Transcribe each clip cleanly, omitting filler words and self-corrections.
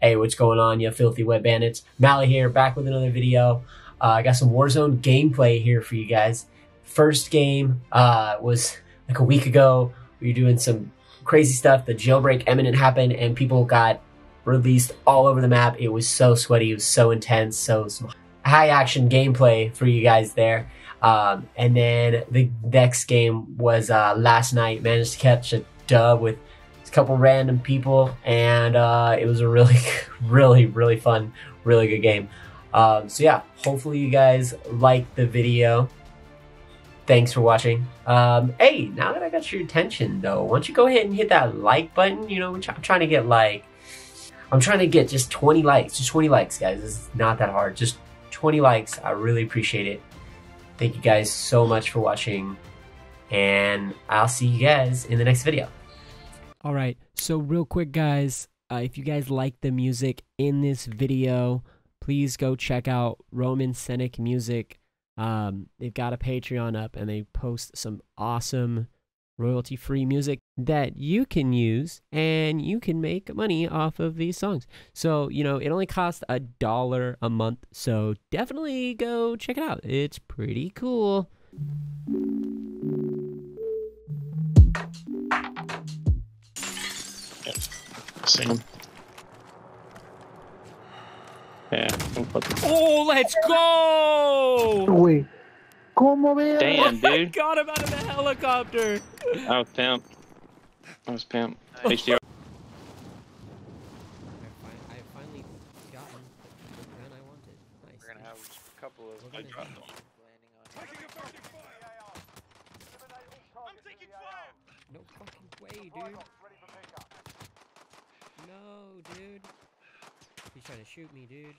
Hey, what's going on, you filthy web bandits? Mally here, back with another video. I got some Warzone gameplay here for you guys. First game was like a week ago. We were doing some crazy stuff. The jailbreak imminent happened and people got released all over the map. It was so sweaty, it was so intense, so high action gameplay for you guys there. And then the next game was last night. Managed to catch a dub with couple random people, and it was a really fun, really good game. So yeah, hopefully you guys liked the video. Thanks for watching. Hey, now that I got your attention though, why don't you go ahead and hit that like button? You know, I'm trying to get like, I'm trying to get just 20 likes, just 20 likes guys. It's not that hard, just 20 likes. I really appreciate it. Thank you guys so much for watching, and I'll see you guys in the next video. All right, so real quick, guys, if you guys like the music in this video, please go check out romansenykmusic. They've got a Patreon up, and they post some awesome royalty-free music that you can use, and you can make money off of these songs. So, you know, it only costs $1 a month, so definitely go check it out. It's pretty cool. Sing. Yeah. Oh, let's go! Wait. Damn, dude. I got him out of the helicopter. I was pimp. I was pimp. HDR. I finally got him. The gun I wanted. Nice. We're gonna have a couple of. I dropped them. Taking a fucking fire! I'm taking fire! No fucking way, dude. No, dude. He's trying to shoot me, dude.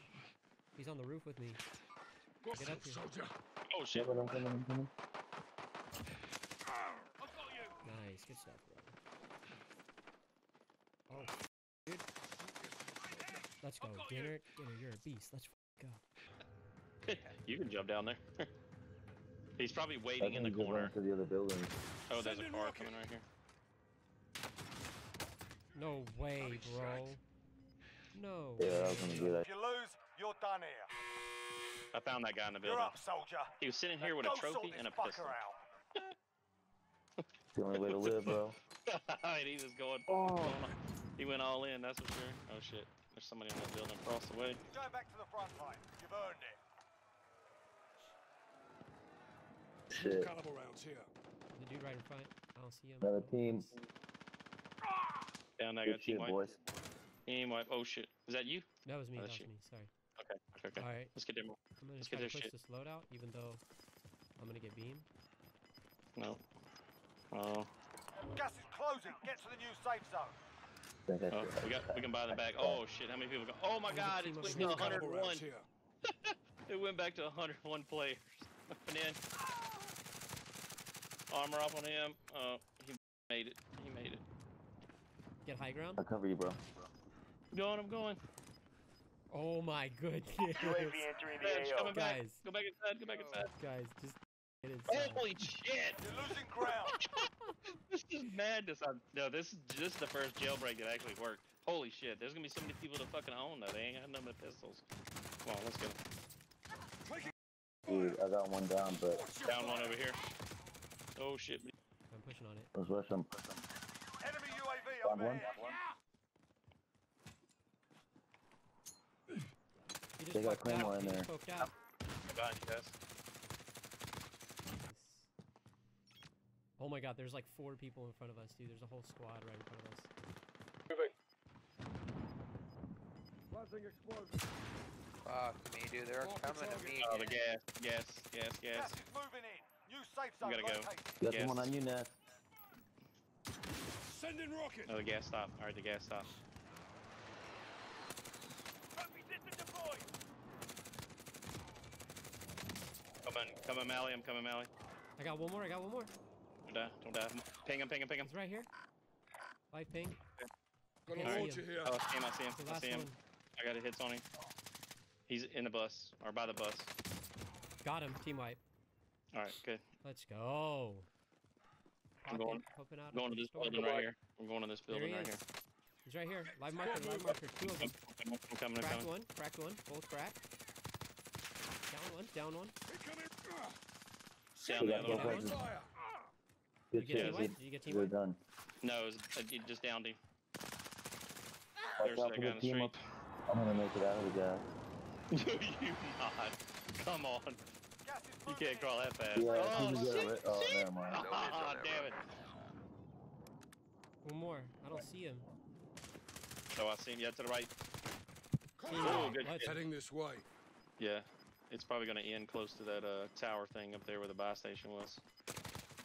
He's on the roof with me. Get up here. Oh shit. I'm coming, I'm coming. Nice, good stuff, bro. Oh, dude. Let's go, Dinner. Dinner, you're a beast. Let's go. You can jump down there. He's probably waiting in the corner. To the other building. Oh, there's a car coming right here. No way, bro. No. Yeah, I was gonna do that. You lose, you're done here. I found that guy in the building. You're up, soldier. He was sitting here with a trophy and a pistol. It's the only way to live, bro. He was going. Oh. He went all in, that's for sure. Oh shit. There's somebody in that building across the way. Go back to the front line. You've earned it. Shit. Caliber rounds here. The dude right in front. I don't see him. Another team. Down, I got team wipe. Team wipe. Oh shit. Is that you? That was me. Oh, that was me. Sorry. Okay. Okay. All right. Let's get there more. I'm gonna try to push this loadout, even though I'm gonna get beamed. No. Oh. Gas is closing. Get to the new safe zone. Oh, we can buy them back. Oh shit. How many people? Go oh my god. It went to 101. It went back to 101 players. Armor up on him. Oh, he made it. He made it. Get high ground. I'll cover you, bro. I'm going, I'm going. Oh my goodness. Guys, back. Go back inside, go back inside. Guys, just get inside. Holy shit! You're losing ground! This is madness. No, this is the first jailbreak that actually worked. Holy shit, there's gonna be so many people to fucking own though. They ain't got none of the pistols. Come on, let's go. Dude, I got one down, but... Down one over here. Oh shit. I'm pushing on it. Let's rush him. One. They got Claymore in there. Oh my god, there's like 4 people in front of us, dude. There's a whole squad right in front of us. Fuck me, dude. They're coming to me. Oh, the gas. Gas is moving in. New safe zone. We gotta go. Got someone on you now. Sending rockets. Oh, the gas stop. All right, the gas stop. Come on, come on, Mally. I'm coming, Mally. I got one more. I got one more. Don't die. Don't die. Ping him. Ping him. Ping him. He's right here. Light ping. Okay. All right. Oh, I see him. I see him. I see him. One. I got a hit on him. He's in the bus or by the bus. Got him. Team wipe. All right. Good. Let's go. I'm going to this building right here. I'm going to this building right here. He's right here. Live marker, live marker. Two of them. Cracked one, cracked one. Both cracked. Down one, down one. Down the other one. Did you get team wiped? No, it was just downed him. There's that guy on the street. I'm gonna make it out of the guy. No, you not. Come on. You can't crawl that fast. Yeah, oh, shit. Never mind. Oh, damn it. One more. I don't see him. Oh, I see him. Yeah, to the right. Oh, good. Heading this way. Yeah. It's probably going to end close to that tower thing up there where the buy station was.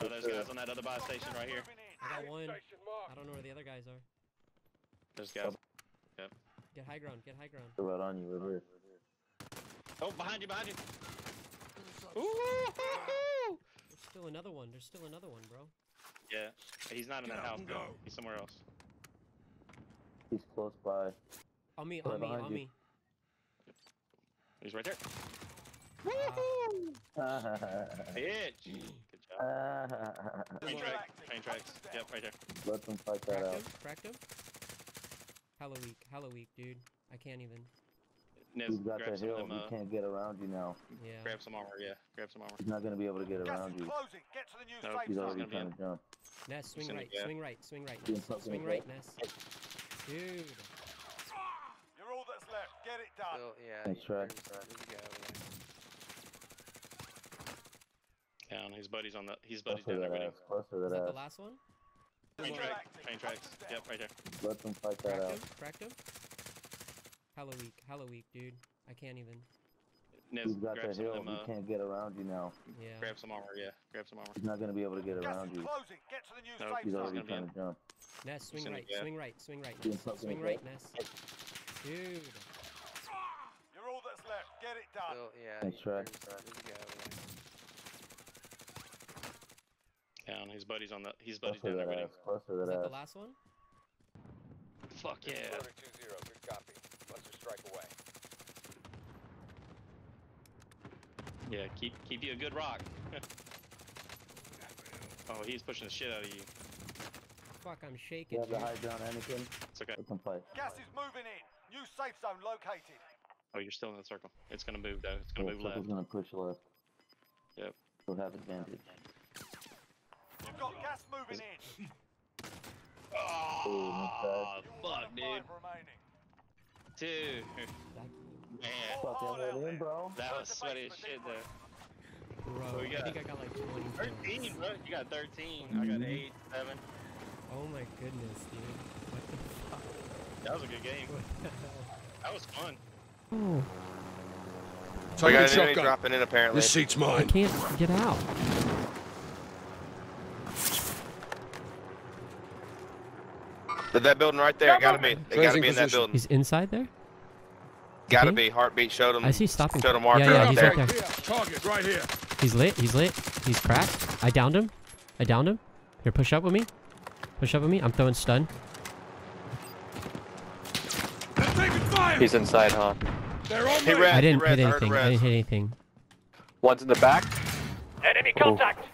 Oh, those guys on that other buy station right here. I got one. I don't know where the other guys are. There's guys. Yep. Get high ground. Get high ground. Right on you, over here. Oh, behind you, behind you. Ooh! There's still another one. There's still another one, bro. Yeah, he's not in that house, bro. He's somewhere else. He's close by. On me, on me, on me. He's right there. Woohoo! Bitch! Good job. Train tracks. Train tracks. Yep, right there. Let them fight that out. Cracked him? Hella weak. Hella weak, dude. I can't even. He's got that hill. He can't get around you now. Yeah. Grab some armor, yeah. Grab some armor. He's not going to be able to get around you. Get to the new safe. He's already trying to jump. Ness, swing right, swing right, swing right. Swing right, Ness. Dude. You're all that's left. Get it done. Well, yeah, thanks, Rex. Down. His buddy's on the. His buddy's down there with him. Is that the last one? Train tracks. Train tracks. Yep, right there. Let them fight that out. Cracked him. Hella weak, hella weak, dude. I can't even. He's got that hill. He can't get around you now. Yeah. Grab some armor, yeah. Grab some armor. He's not going to be able to get around you. Get to the new safe zone. He's already trying to jump. Ness, swing right, swing right, swing right, swing right, swing right, Ness. Dude. You're all that's left. Get it done. Well, yeah. Thanks, Rex. Down. His buddy's on the. His buddy's down there with him. Is that the last one? Fuck yeah. Yeah, keep you a good rock. Oh, he's pushing the shit out of you. Fuck, I'm shaking. You have to hide down, Anakin. It's okay. Gas is moving in. New safe zone located. Oh, you're still in the circle. It's gonna move though. It's gonna move left. It's gonna push left. Yep. We'll have advantage. You've got gas moving in. Oh, fuck, dude. Dude. Man. That was sweaty as shit though. Bro, I think I got like 20. 13, bro. You got 13. I got 8, 7. Oh my goodness, dude. What the fuck? That was a good game. That was fun. So I got an enemy dropping in apparently. This seat's mine. I can't get out. That building right there, gotta be. It gotta be in that building. He's inside there? Gotta be. Heartbeat showed him. I see stopping. Showed him marker he's there. Right there. Target right here. He's lit. He's lit. He's cracked. I downed him. I downed him. Here, push up with me. Push up with me. I'm throwing stun. He's inside, huh? He ran. I didn't hit anything. I didn't hit anything. One's in the back. Enemy contact.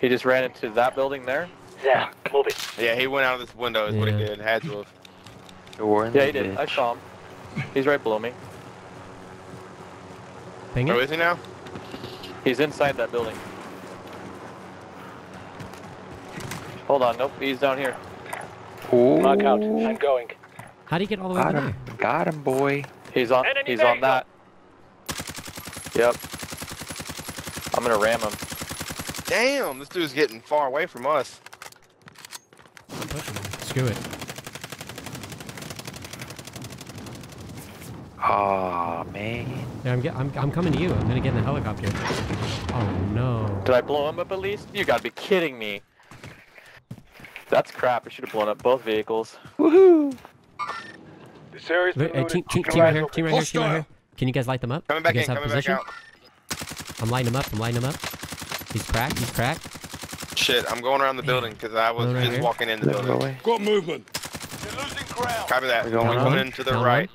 He just ran into that building there? Yeah, move it. Yeah, he went out of this window is what he did. Had to have. Yeah, he did. I saw him. He's right below me. Where is he now? He's inside that building. Hold on. Nope, he's down here. Ooh. Knock out. I'm going. How do you get all the way down there? Got him, boy. He's on. He's on that. Yep. I'm gonna ram him. Damn, this dude's getting far away from us. I'm pushing him. Screw it. Oh man. Yeah, I'm coming to you. I'm gonna get in the helicopter. Oh no. Did I blow him up at least? You gotta be kidding me. That's crap. I should have blown up both vehicles. Woohoo! This area's been looted. Team right here. Team right here. Team right here. Can you guys light them up? Coming back in. Coming back out. I'm lighting them up. I'm lighting them up. He's cracked, he's cracked. Shit, I'm going around the building because I was just walking in the building. Got movement. You're losing ground. Copy that. We're coming in to the right.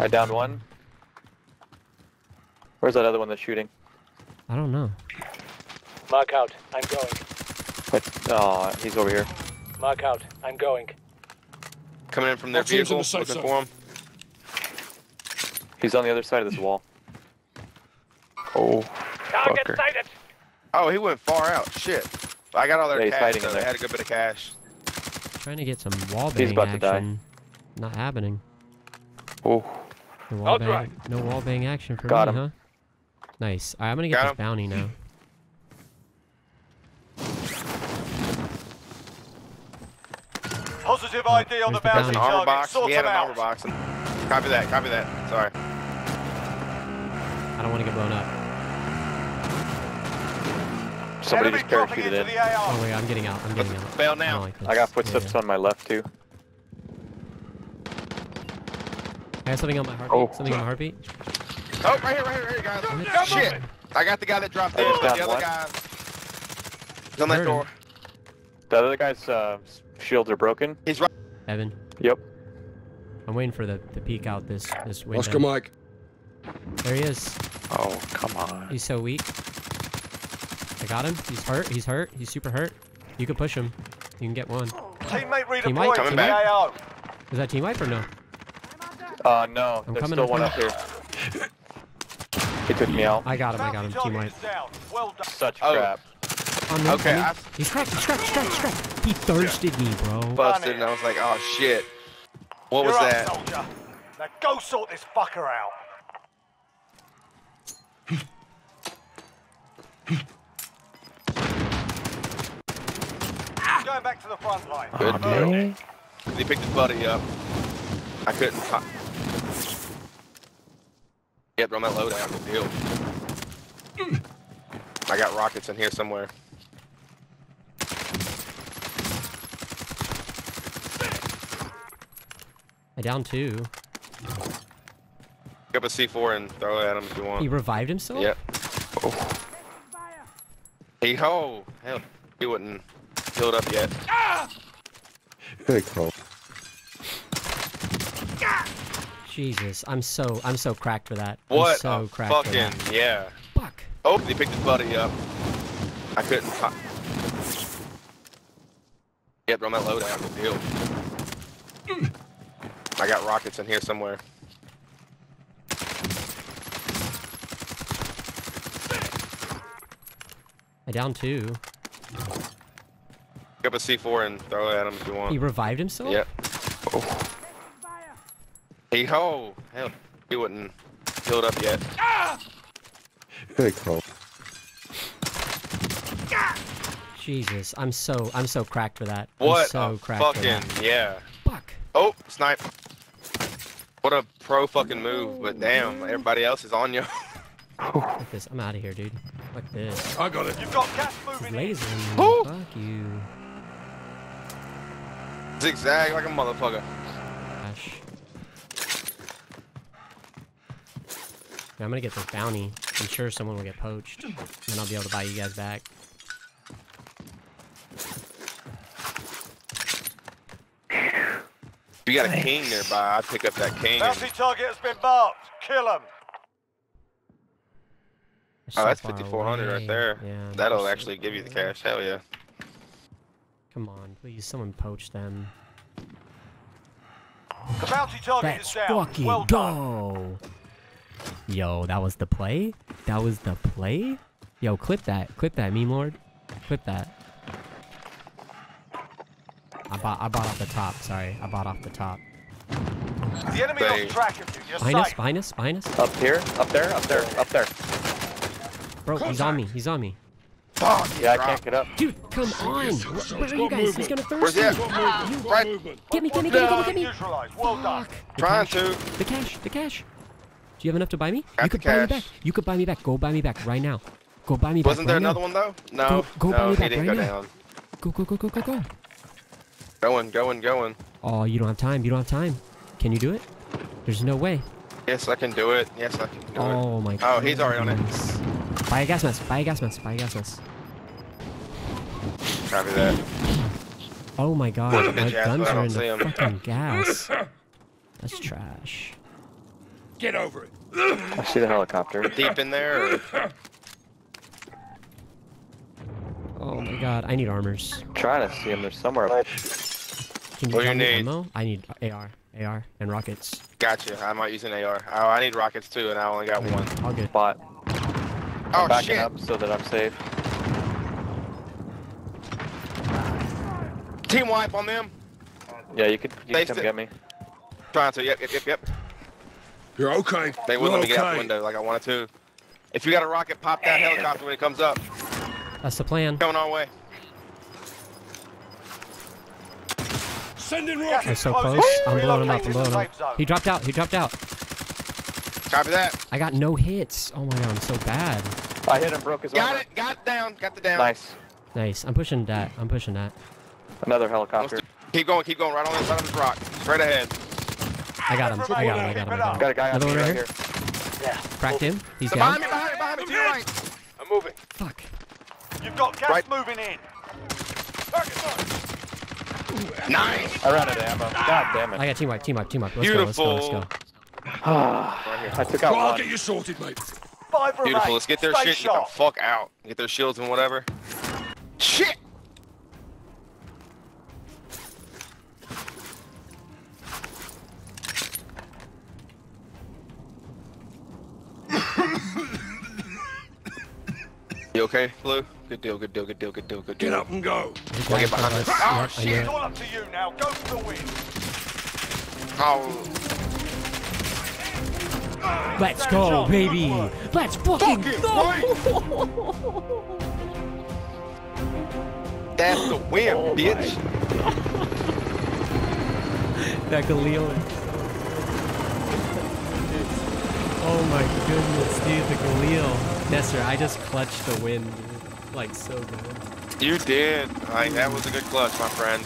I downed one. Where's that other one that's shooting? I don't know. Mark out. I'm going. But he's over here. Mark out. I'm going. Coming in from their vehicle. Looking for him. He's on the other side of this wall. Oh. Target sighted. Oh, he went far out. Shit. I got all their cash. So they had a good bit of cash. Trying to get some wall bang. He's about action. To die. Not happening. Oh. No wall bang. No wall bang action for me, huh? Nice. All right, I'm gonna get this bounty now. Positive ID on the bounty target. Sort him out. Copy that. Copy that. Sorry. I don't want to get blown up. Somebody just parachuted in. Oh my god, I'm getting out. I'm getting out. Bail now. I got footsteps on my left too. I have something on my heartbeat. Something on my heartbeat. Oh, right here, guys. Oh, shit. I got the guy that dropped in, but the other guy is on that door. The other guy's shields are broken. He's right. Evan. Yep. I'm waiting for the peek out this window. Oscar Mike. There he is. Oh, come on. He's so weak. I got him. He's hurt. He's hurt. He's super hurt. You can push him. You can get one. Teammate redeployed. Coming back. Is that team wipe or no? No. There's still one up here. He took me out. I got him. Team wipe. Well done. Such crap. Okay, he's cracked, He thirsted me, bro. Busted, and I was like, oh shit. What was that? Soldier. Now go sort this fucker out. Going back to the front line. Good. He picked his buddy up. I couldn't. Yeah, throw my load out. Deal. I got rockets in here somewhere. I downed two. Pick up a C4 and throw it at him if you want. He revived himself? Yep. Oh. Hey ho! Hell, he wouldn't healed up yet. Very cool. Jesus, I'm so cracked for that. What? I'm so cracked fucking for that. Yeah. Fuck. Oh, he picked his buddy up. I couldn't. Yeah, throw my load out. Deal. I got rockets in here somewhere. I downed two. Pick up a C4 and throw it at him if you want. He revived himself? Yep. Oh. Hey ho! Hell, he wouldn't healed up yet. Very cool. Jesus, I'm so cracked for that. What? I'm so cracked fucking for that. Yeah. Fuck. Oh, snipe. What a pro fucking move, but damn, everybody else is on you. Fuck this, I'm out of here, dude. Fuck this. I got it. You've got gas moving. Laser. Fuck you. Zigzag like a motherfucker. Gosh. I'm gonna get this bounty. I'm sure someone will get poached, and then I'll be able to buy you guys back. If you got a king nearby, I'd pick up that king. Bounty target has been marked. Kill him. Oh, that's 5,400 right there. Yeah, that'll actually give you the cash. Hell yeah. Come on, please, someone poach them. The bounty target is down. Let's fucking go. Yo, that was the play? That was the play? Yo, clip that, meme lord. Clip that. I bought off the top, sorry. I bought off the top. The enemy on track of you, just minus. Up here, up there. Bro, he's on me, Fuck, yeah, I can't get up. Dude, come on! Where are you guys? He's gonna thirst me! Get me! Well done. Trying to. The cash! Do you have enough to buy me? You could buy me back. Go buy me back right now. Wasn't there another one though? No. Go buy me back right now. Go. Going. Oh, you don't have time. Can you do it? There's no way. Yes, I can do it. Oh my god. Oh, he's already on it. Buy a gas mask. Copy that. Oh my god. My guns are in the fucking gas. That's trash. Get over it. I see the helicopter. Deep in there. Or... Oh my god, I need armors. I'm trying to see them. They're somewhere up. Can you tell me ammo? I need AR, and rockets. Gotcha. I might use an AR. Oh, I need rockets too, and I only got one. All good. Bot. I'm backing up so that I'm safe. Team wipe on them. Yeah, you can come get me. Trying to. Yep. You're okay. They wouldn't let me get out the window like I wanted to. If you got a rocket, pop that helicopter when it comes up. That's the plan. Going our way. Send in rockets. They're so close. I'm blowing him up. He dropped out. Copy that. I got no hits. Oh my god, I'm so bad. I hit him, broke his arm. Got it. Got down. Got the down. Nice. I'm pushing that. Another helicopter. Keep going. Right on the side of this rock. Straight ahead. I got him. Got a guy out right here. Yeah. Cracked him. He's down. Behind me, to your right. I'm moving. Fuck. You've got gas moving in. Nice. I ran out of ammo. God damn it. I got team wipe. Let's go. I took out one. I'll get you sorted, mate. Beautiful. Let's get their shit and get the fuck out. Get their shields and whatever. Shit. You okay, Blue? Good deal. Get up and go. I'll get behind this. Oh, shit. It's all up to you now. Go for the win. Oh. Let's go, baby. Let's fucking go. That's the win, bitch. That Galil. Oh my goodness, dude, the Galil. Nestor, I just clutched the win, dude. Like so good. You did. That was a good clutch, my friend.